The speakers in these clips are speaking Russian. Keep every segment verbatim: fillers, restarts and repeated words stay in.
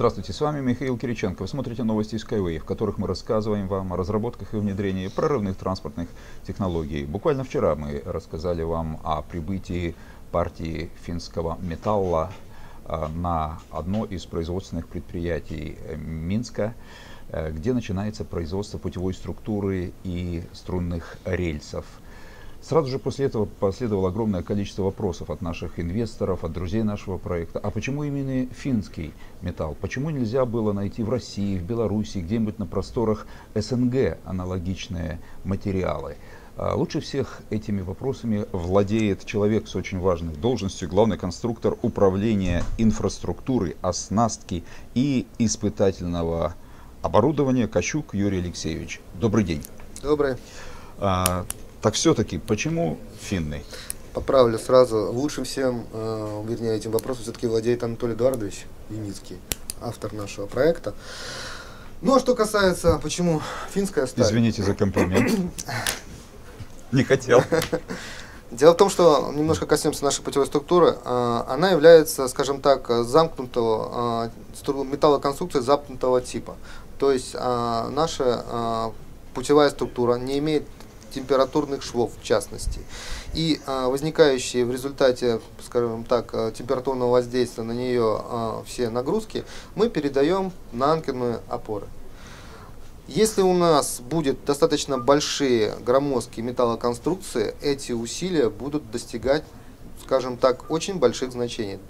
Здравствуйте, с вами Михаил Кириченко. Вы смотрите новости SkyWay, в которых мы рассказываем вам о разработках и внедрении прорывных транспортных технологий. Буквально вчера мы рассказали вам о прибытии партии финского металла на одно из производственных предприятий Минска, где начинается производство путевой структуры и струнных рельсов. Сразу же после этого последовало огромное количество вопросов от наших инвесторов, от друзей нашего проекта. А почему именно финский металл? Почему нельзя было найти в России, в Беларуси, где-нибудь на просторах СНГ аналогичные материалы? Лучше всех этими вопросами владеет человек с очень важной должностью, главный конструктор управления инфраструктурой, оснастки и испытательного оборудования Кощук Юрий Алексеевич. Добрый день. Добрый. Так все-таки, почему финны? Поправлю сразу. Лучше всем, э, вернее, этим вопросом все-таки владеет Анатолий Эдуардович Юницкий, автор нашего проекта. Ну, а что касается, почему финская сталь? Извините за комплимент. Не хотел. Дело в том, что немножко коснемся нашей путевой структуры. Она является, скажем так, замкнутого металлоконструкции замкнутого типа. То есть наша путевая структура не имеет температурных швов, в частности. И а, возникающие в результате, скажем так, температурного воздействия на нее а, все нагрузки мы передаем на анкерные опоры. Если у нас будут достаточно большие громоздкие металлоконструкции, эти усилия будут достигать, скажем так, очень больших значений.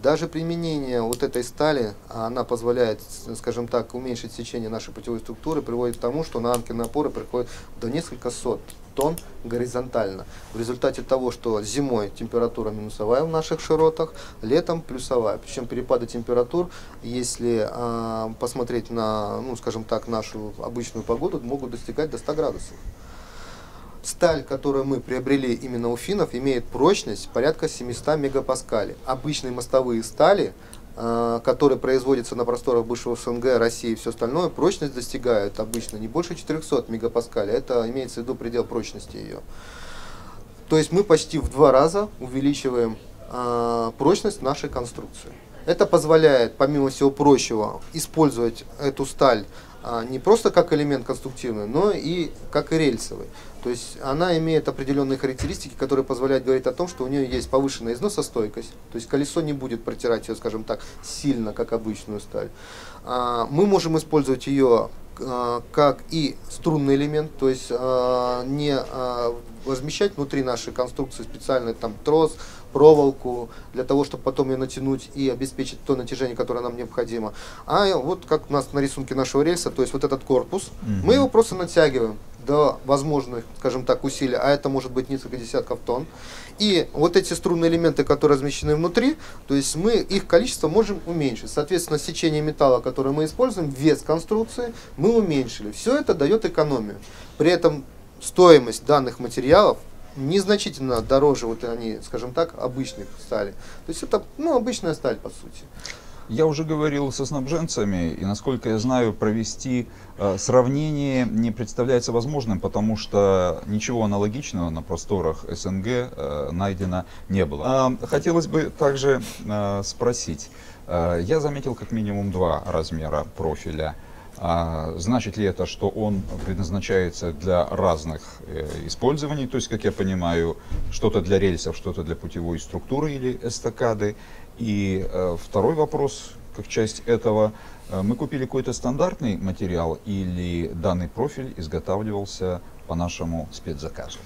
Даже применение вот этой стали, она позволяет, скажем так, уменьшить сечение нашей путевой структуры, приводит к тому, что на анкерные опоры приходит до нескольких сот тонн горизонтально. В результате того, что зимой температура минусовая в наших широтах, летом плюсовая. Причем перепады температур, если э, посмотреть на, ну, скажем так, нашу обычную погоду, могут достигать до ста градусов. Сталь, которую мы приобрели именно у финнов, имеет прочность порядка семисот мегапаскалей. Обычные мостовые стали, э, которые производятся на просторах бывшего СНГ, России и все остальное, прочность достигают обычно не больше четырехсот мегапаскалей. Это имеется в виду предел прочности ее. То есть мы почти в два раза увеличиваем э, прочность нашей конструкции. Это позволяет, помимо всего прочего, использовать эту сталь не просто как элемент конструктивный, но и как и рельсовый. То есть она имеет определенные характеристики, которые позволяют говорить о том, что у нее есть повышенная износостойкость. То есть колесо не будет протирать ее, скажем так, сильно, как обычную сталь. Мы можем использовать ее как и струнный элемент, то есть не размещать внутри нашей конструкции специальный там трос, проволоку, для того, чтобы потом ее натянуть и обеспечить то натяжение, которое нам необходимо. А вот как у нас на рисунке нашего рельса, то есть вот этот корпус, Mm-hmm. мы его просто натягиваем до возможных, скажем так, усилий, а это может быть несколько десятков тонн. И вот эти струнные элементы, которые размещены внутри, то есть мы их количество можем уменьшить. Соответственно, сечение металла, которое мы используем, вес конструкции мы уменьшили. Все это дает экономию. При этом стоимость данных материалов незначительно дороже, вот они, скажем так, обычных стали. То есть это, ну, обычная сталь, по сути. Я уже говорил со снабженцами, и, насколько я знаю, провести э, сравнение не представляется возможным, потому что ничего аналогичного на просторах СНГ э, найдено не было. Э, хотелось бы также э, спросить. Э, я заметил как минимум два размера профиля. А, значит ли это, что он предназначается для разных э, использований, то есть, как я понимаю, что-то для рельсов, что-то для путевой структуры или эстакады? И э, второй вопрос, как часть этого, э, мы купили какой-то стандартный материал или данный профиль изготавливался по нашему спецзаказу?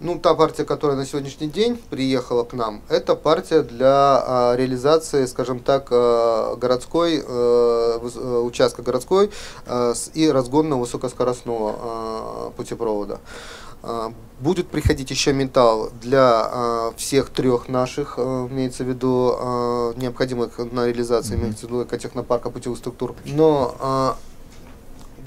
Ну, та партия, которая на сегодняшний день приехала к нам, это партия для э, реализации, скажем так, э, городской, э, участка городской э, и разгонного высокоскоростного э, путепровода. Э, будет приходить еще металл для э, всех трех наших, э, имеется в виду, э, необходимых на реализации, имеется в виду экотехнопарка путевых структур. Но э,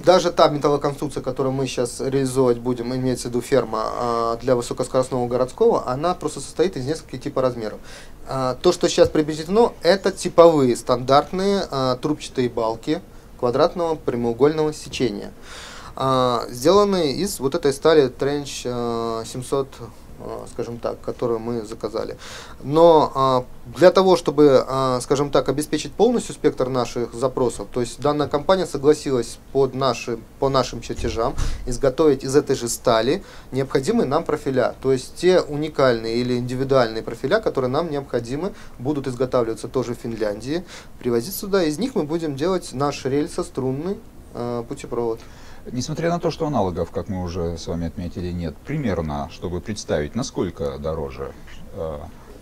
даже та металлоконструкция, которую мы сейчас реализовывать будем, имеется в виду ферма для высокоскоростного городского, она просто состоит из нескольких типов размеров. То, что сейчас приобретено, это типовые стандартные трубчатые балки квадратного прямоугольного сечения, сделанные из вот этой стали тренч семьсот, скажем так, которую мы заказали. Но Для того, чтобы, скажем так, обеспечить полностью спектр наших запросов, то есть данная компания согласилась под наши, по нашим чертежам изготовить из этой же стали необходимые нам профиля. То есть те уникальные или индивидуальные профиля, которые нам необходимы, будут изготавливаться тоже в Финляндии, привозить сюда. Из них мы будем делать наш рельсо-струнный путепровод. Несмотря на то, что аналогов, как мы уже с вами отметили, нет, примерно, чтобы представить, насколько дороже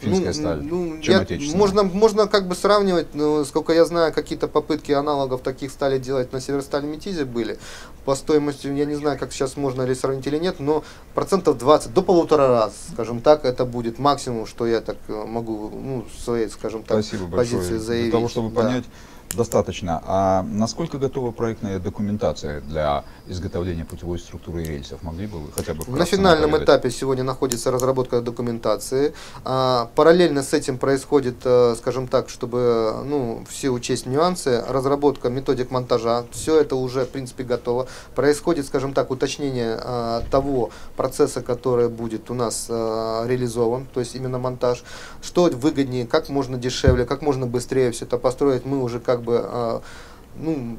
финская сталь, ну, чем я, отечественная? Можно, можно как бы сравнивать, ну, сколько я знаю, какие-то попытки аналогов таких стали делать на Северсталь-метизе были. По стоимости, я не знаю, как сейчас можно ли сравнить или нет, но процентов двадцать, до полутора раз, скажем так, это будет максимум, что я так могу, ну, своей, скажем так, Спасибо позиции большое. заявить. Для того, чтобы да. понять, достаточно. А насколько готова проектная документация для изготовления путевой структуры и рельсов? Могли бы вы хотя бы на финальном направить? этапе сегодня находится разработка документации. А, параллельно с этим происходит, скажем так, чтобы ну, все учесть нюансы, разработка методик монтажа. Все это уже, в принципе, готово. Происходит, скажем так, уточнение а, того процесса, который будет у нас а, реализован, то есть именно монтаж. Что выгоднее, как можно дешевле, как можно быстрее все это построить, мы уже как бы ну,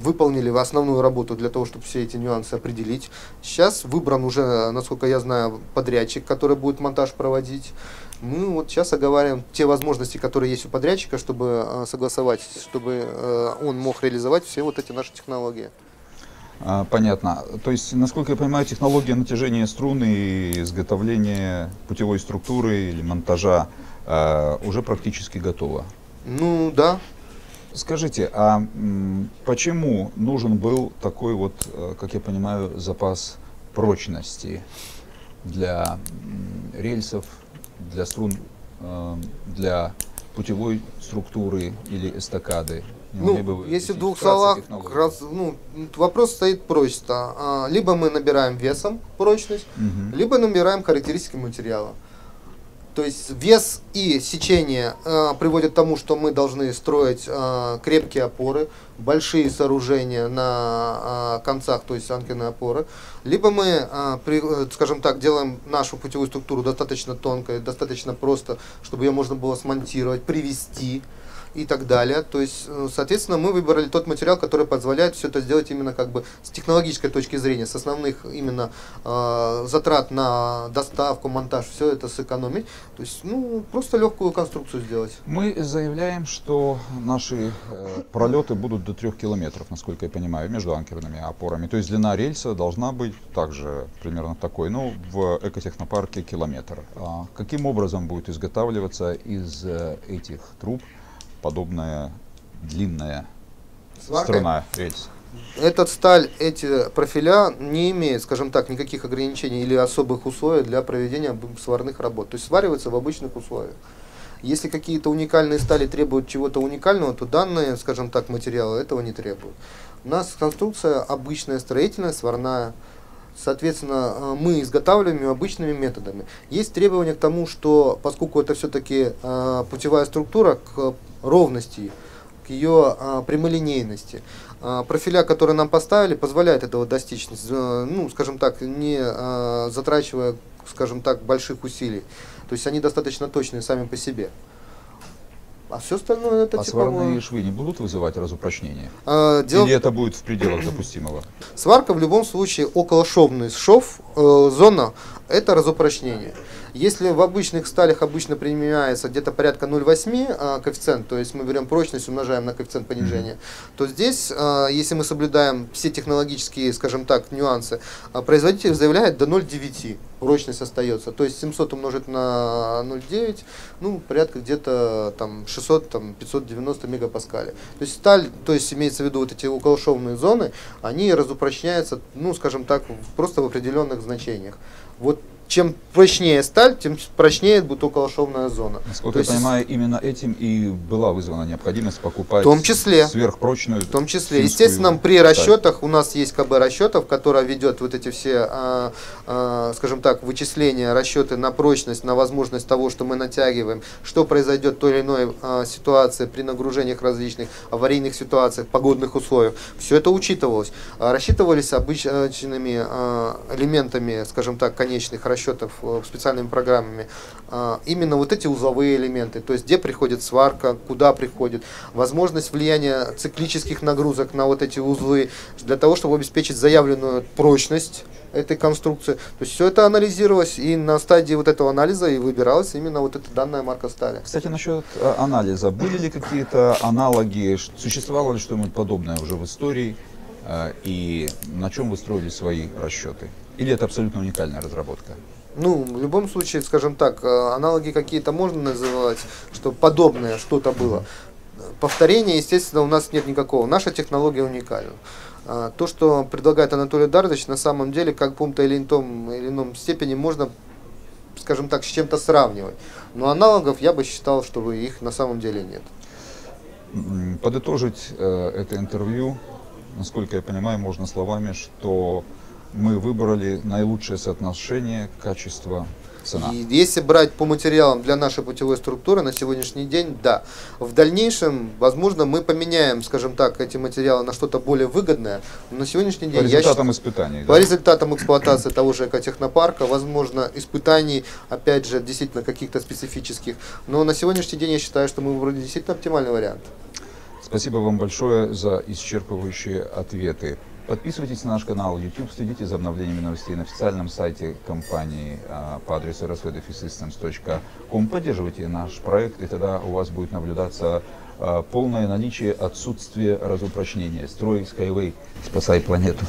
выполнили основную работу для того, чтобы все эти нюансы определить. Сейчас выбран уже, насколько я знаю, подрядчик, который будет монтаж проводить. Мы вот сейчас оговариваем те возможности, которые есть у подрядчика, чтобы согласовать, чтобы он мог реализовать все вот эти наши технологии. Понятно. То есть, насколько я понимаю, технология натяжения струн и изготовления путевой структуры или монтажа уже практически готова? Ну да. Скажите, а почему нужен был такой вот, как я понимаю, запас прочности для рельсов, для струн, для путевой структуры или эстакады? Ну, если в двух словах, раз, ну, вопрос стоит просто. Либо мы набираем весом прочность, угу. либо набираем характеристики материала. То есть вес и сечение э, приводят к тому, что мы должны строить э, крепкие опоры, большие сооружения на э, концах, то есть анкерные опоры. Либо мы, э, при, скажем так, делаем нашу путевую структуру достаточно тонкой, достаточно просто, чтобы ее можно было смонтировать, привести и так далее. То есть, соответственно, мы выбрали тот материал, который позволяет все это сделать именно как бы с технологической точки зрения, с основных именно э, затрат на доставку, монтаж, все это сэкономить. То есть, ну, просто легкую конструкцию сделать. Мы заявляем, что наши э, пролеты будут до трех километров, насколько я понимаю, между анкерными опорами. То есть, длина рельса должна быть также примерно такой, ну, в экотехнопарке километр. А каким образом будет изготавливаться из э, этих труб подобная длинная струна рельс? Эта сталь, эти профиля не имеют, скажем так, никаких ограничений или особых условий для проведения сварных работ. То есть свариваются в обычных условиях. Если какие-то уникальные стали требуют чего-то уникального, то данные, скажем так, материалы этого не требуют. У нас конструкция обычная, строительная, сварная. Соответственно, мы изготавливаем ее обычными методами. Есть требования к тому, что поскольку это все-таки э, путевая структура, к ровности, к ее э, прямолинейности. Э, профиля, которые нам поставили, позволяют этого достичь, э, ну, скажем так, не э, затрачивая, скажем так, больших усилий. То есть они достаточно точные сами по себе. А все остальное это а типа... сварные швы не будут вызывать разупрочнение? А, дел... Или это будет в пределах допустимого? Сварка в любом случае околошовный шов, э, зона, это разупрочнение. Если в обычных сталях обычно применяется где-то порядка ноль целых восемь десятых э, коэффициент, то есть мы берем прочность, умножаем на коэффициент понижения, mm-hmm. то здесь, э, если мы соблюдаем все технологические, скажем так, нюансы, э, производитель заявляет до ноль целых девяти десятых прочность остается. То есть семьсот умножить на ноль целых девять десятых, ну, порядка где-то там шестьсот, там пятьсот девяносто мегапаскалей. То есть сталь, то есть имеется в виду вот эти околошовные зоны, они разупрочняются, ну, скажем так, просто в определенных значениях. Вот чем прочнее сталь, тем прочнее будет околошовная зона. Насколько я понимаю, именно этим и была вызвана необходимость покупать в том числе, сверхпрочную. В том числе. Естественно, при расчетах у нас есть КБ расчетов, которая ведет вот эти все, а, а, скажем так, вычисления, расчеты на прочность, на возможность того, что мы натягиваем, что произойдет в той или иной а, ситуации при нагружениях различных, аварийных ситуациях, погодных условиях. Все это учитывалось. А, рассчитывались обычными а, элементами, скажем так, конечных расчетов. расчетов специальными программами, именно вот эти узловые элементы, то есть где приходит сварка, куда приходит, возможность влияния циклических нагрузок на вот эти узлы, для того, чтобы обеспечить заявленную прочность этой конструкции. То есть все это анализировалось, и на стадии вот этого анализа и выбиралась именно вот эта данная марка стали. Кстати, насчет анализа. Были ли какие-то аналоги, существовало ли что-нибудь подобное уже в истории, и на чем вы строили свои расчеты? Или это абсолютно уникальная разработка? Ну, в любом случае, скажем так, аналоги какие-то можно называть, что подобное что-то было. Повторения, естественно, у нас нет никакого. Наша технология уникальна. То, что предлагает Анатолий Эдуардович, на самом деле, как в каком-то или ином, или ином степени можно, скажем так, с чем-то сравнивать. Но аналогов я бы считал, что их на самом деле нет. Подытожить это интервью, насколько я понимаю, можно словами, что мы выбрали наилучшее соотношение качества. И если брать по материалам для нашей путевой структуры на сегодняшний день, да. В дальнейшем, возможно, мы поменяем, скажем так, эти материалы на что-то более выгодное. Но на сегодняшний день, по результатам я считаю, испытаний. По да? результатам эксплуатации того же экотехнопарка, возможно, испытаний, опять же, действительно каких-то специфических. Но на сегодняшний день я считаю, что мы выбрали действительно оптимальный вариант. Спасибо вам большое за исчерпывающие ответы. Подписывайтесь на наш канал YouTube, следите за обновлениями новостей на официальном сайте компании по адресу эр эс дабл ю дефис системс точка ком. Поддерживайте наш проект, и тогда у вас будет наблюдаться полное наличие, отсутствие разупрочнения. Строй SkyWay, спасай планету.